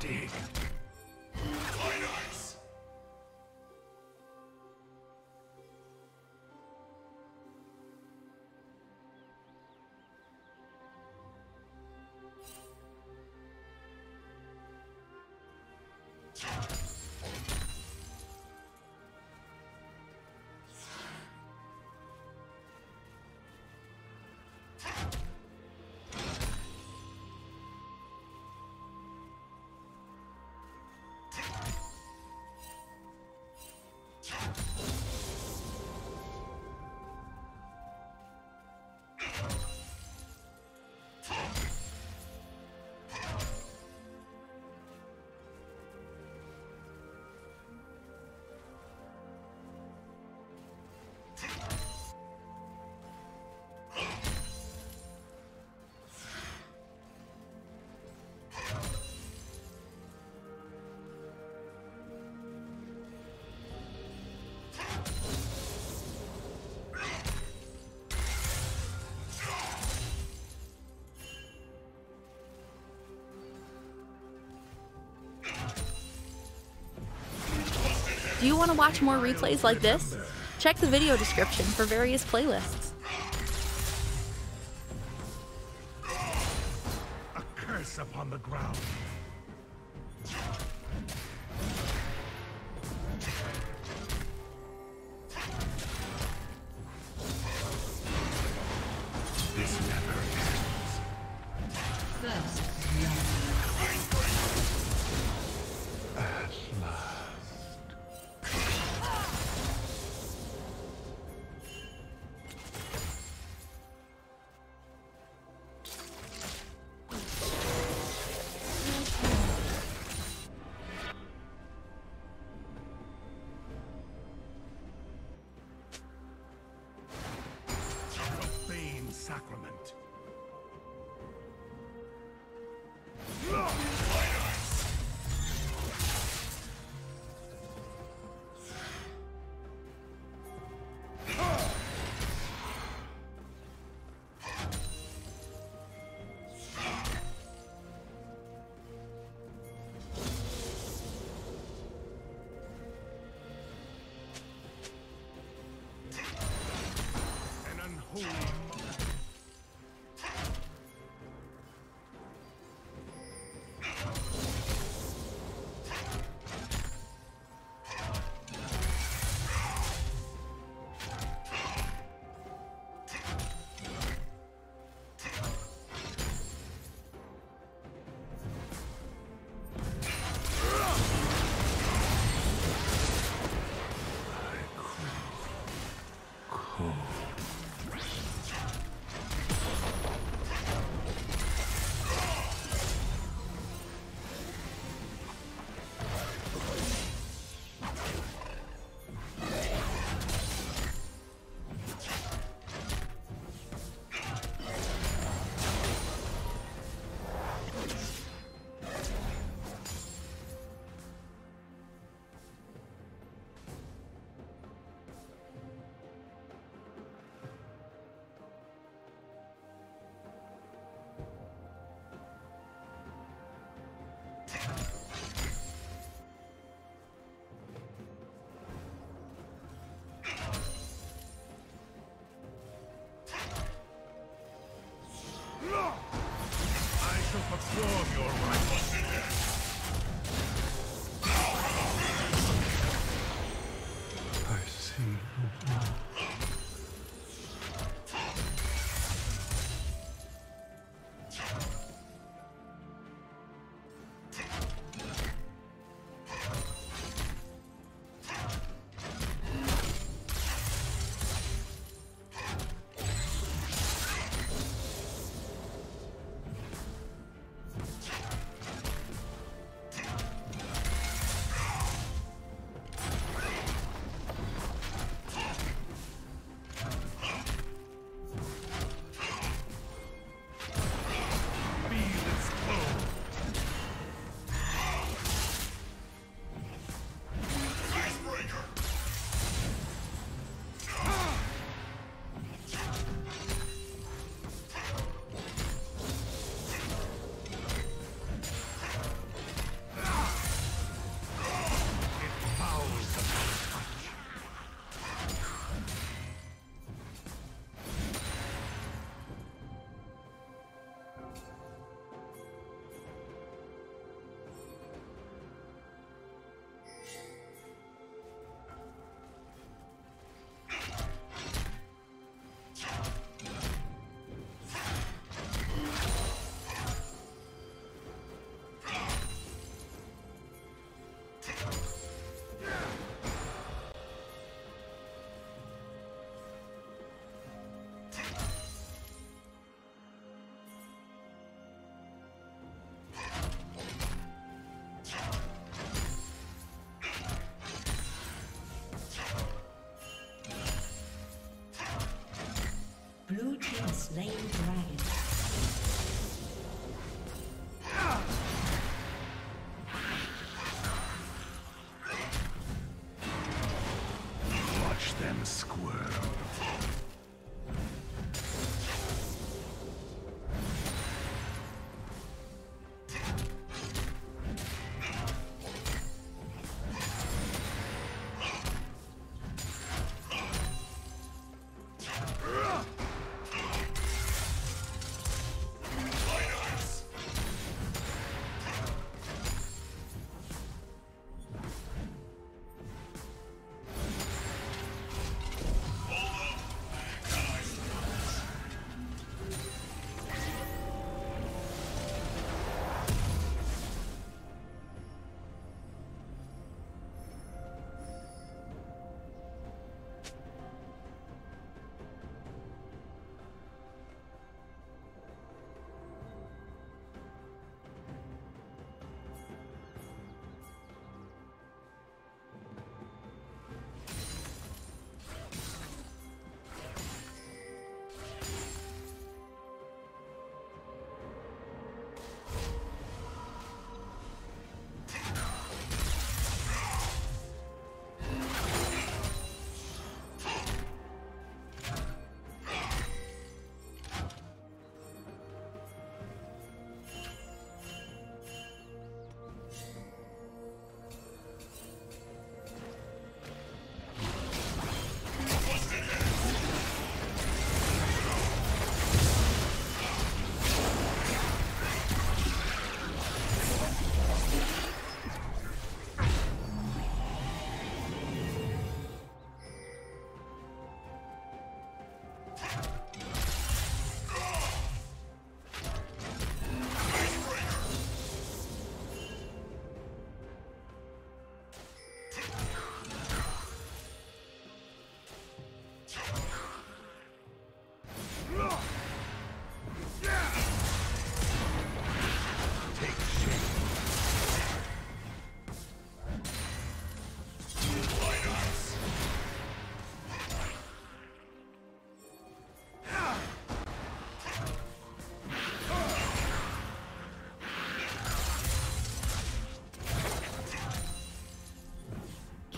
Dig. Fighters! Do you want to watch more replays like this? Check the video description for various playlists. A curse upon the ground. Blue team slain dragon.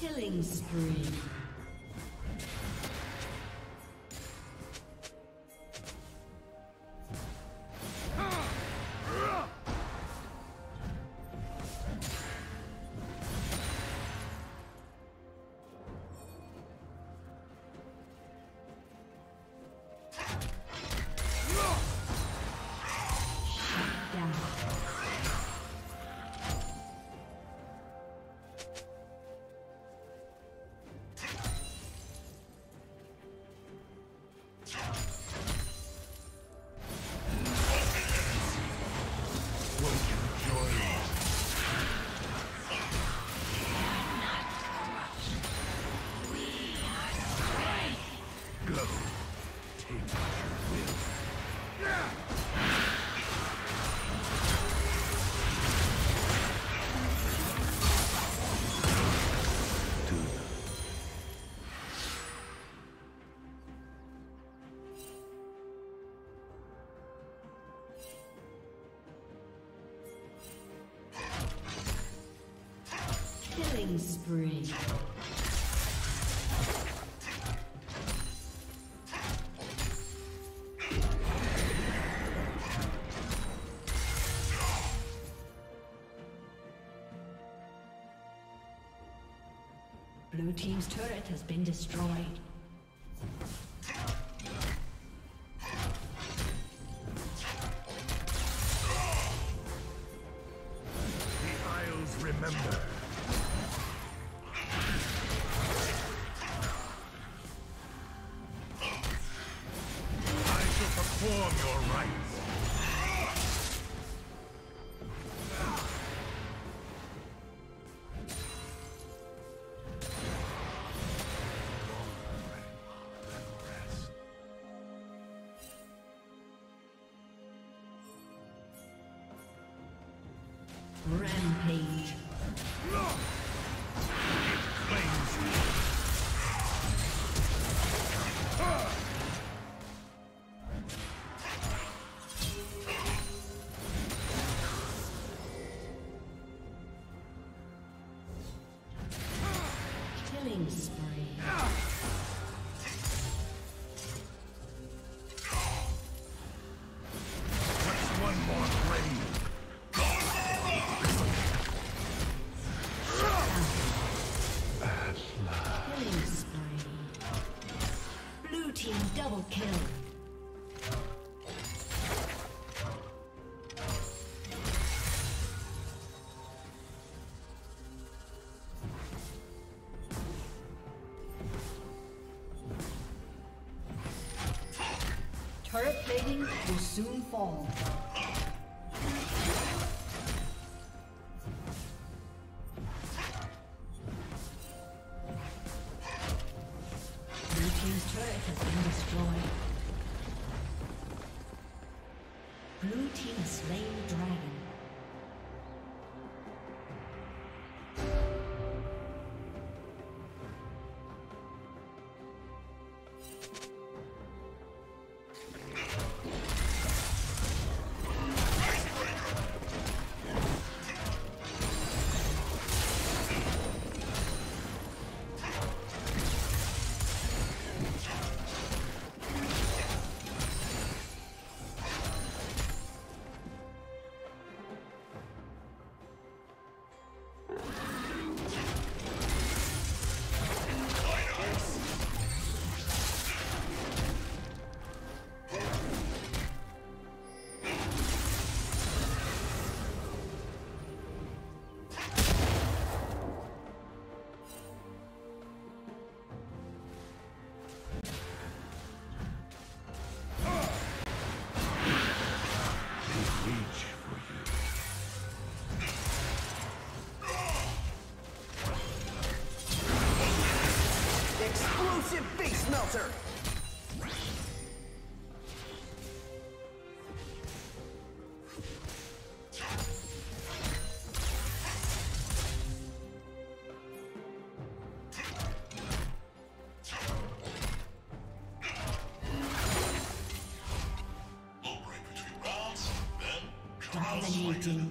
Killing spree. Killing spree. Blue team's turret has been destroyed. Rampage. Killing spree. Turret plating will soon fall. Blue team's turret has been destroyed. Blue team has slain the dragon. Dominating.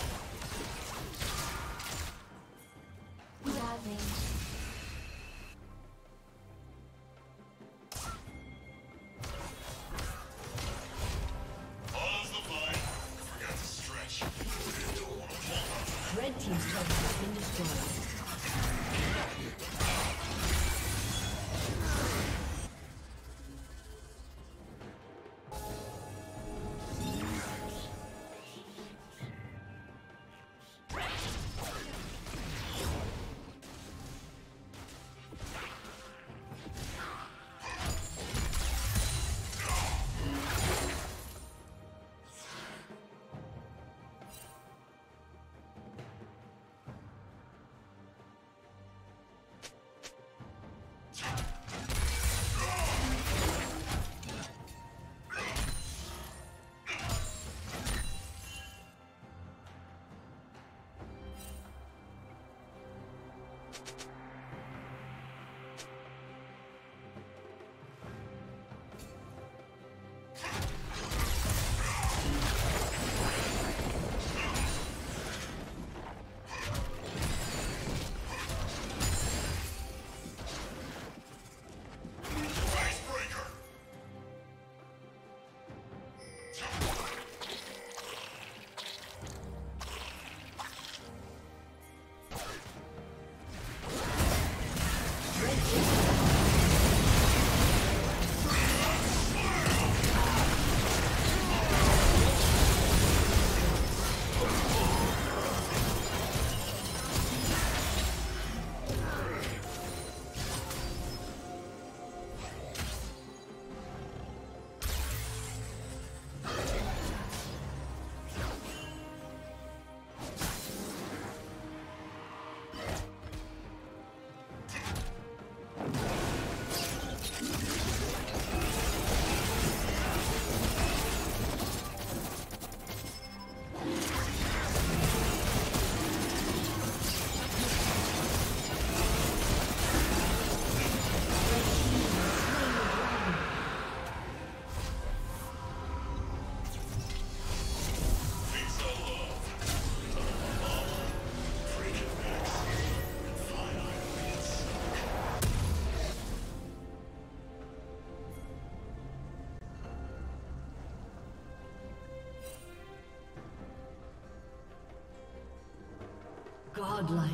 godlike.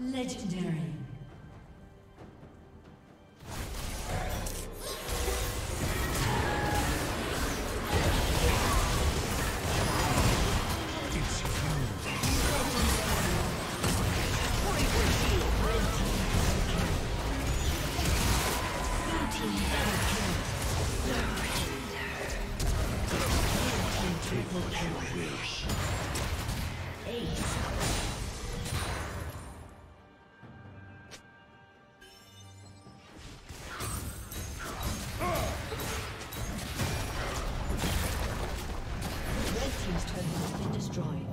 Legendary. Red team's turret has been destroyed.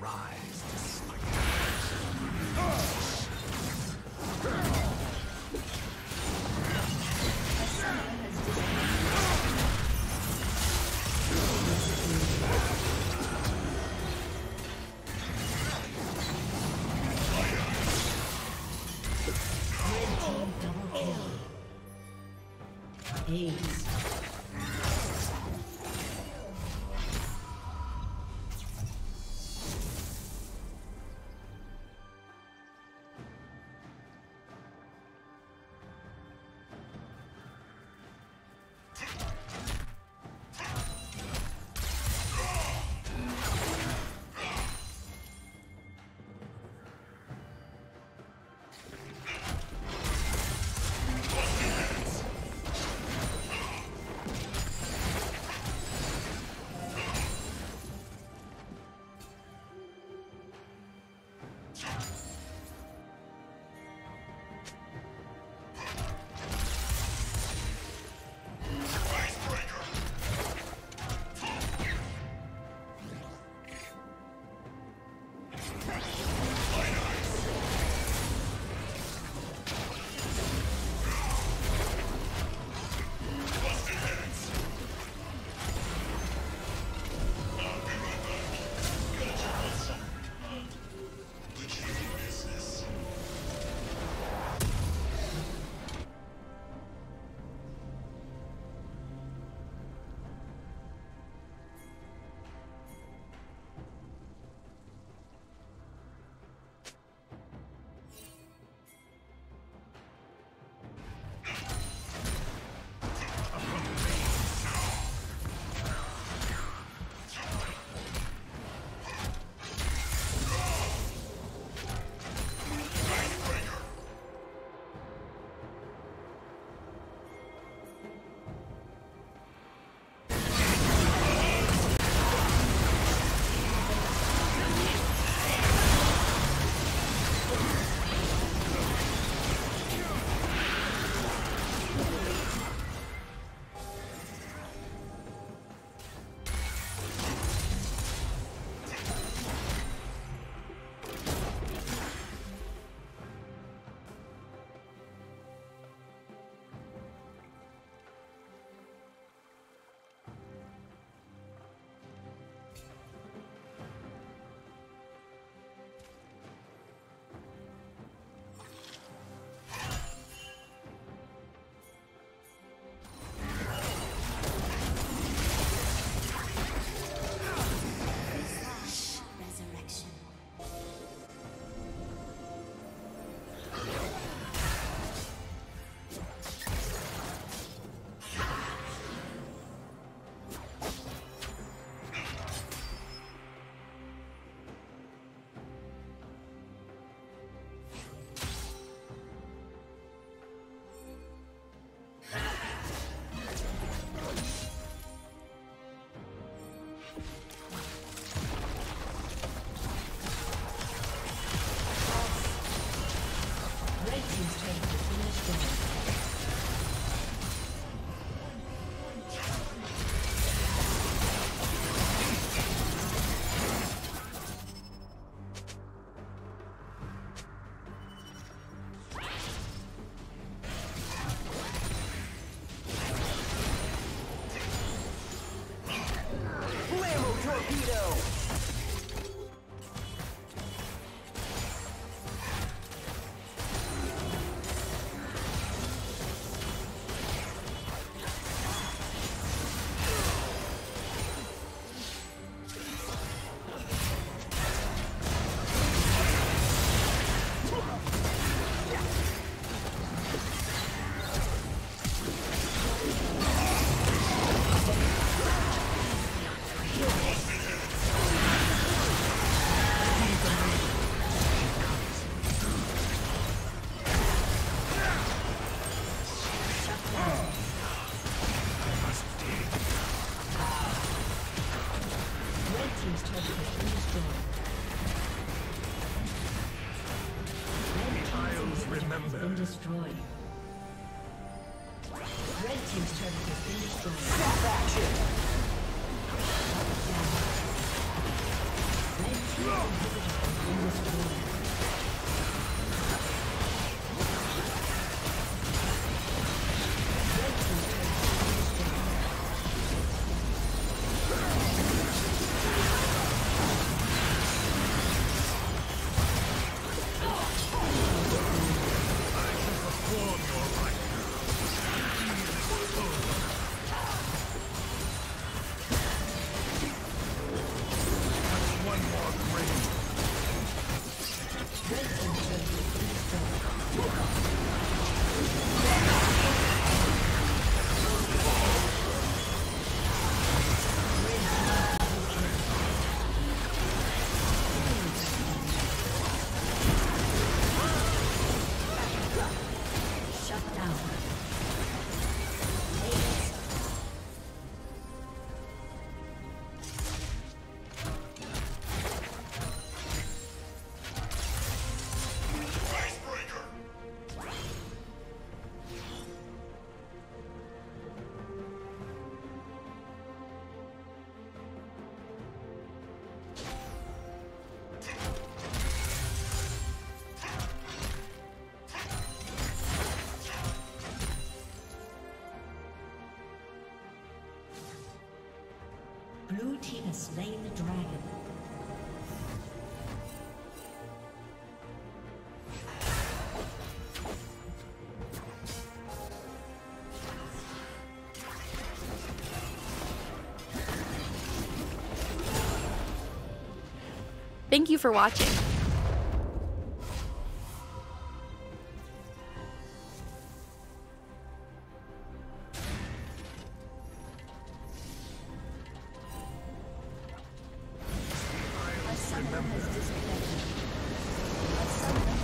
rise to smite. Stop action! Red team. Blue team has slain the dragon. Thank you for watching. Remember.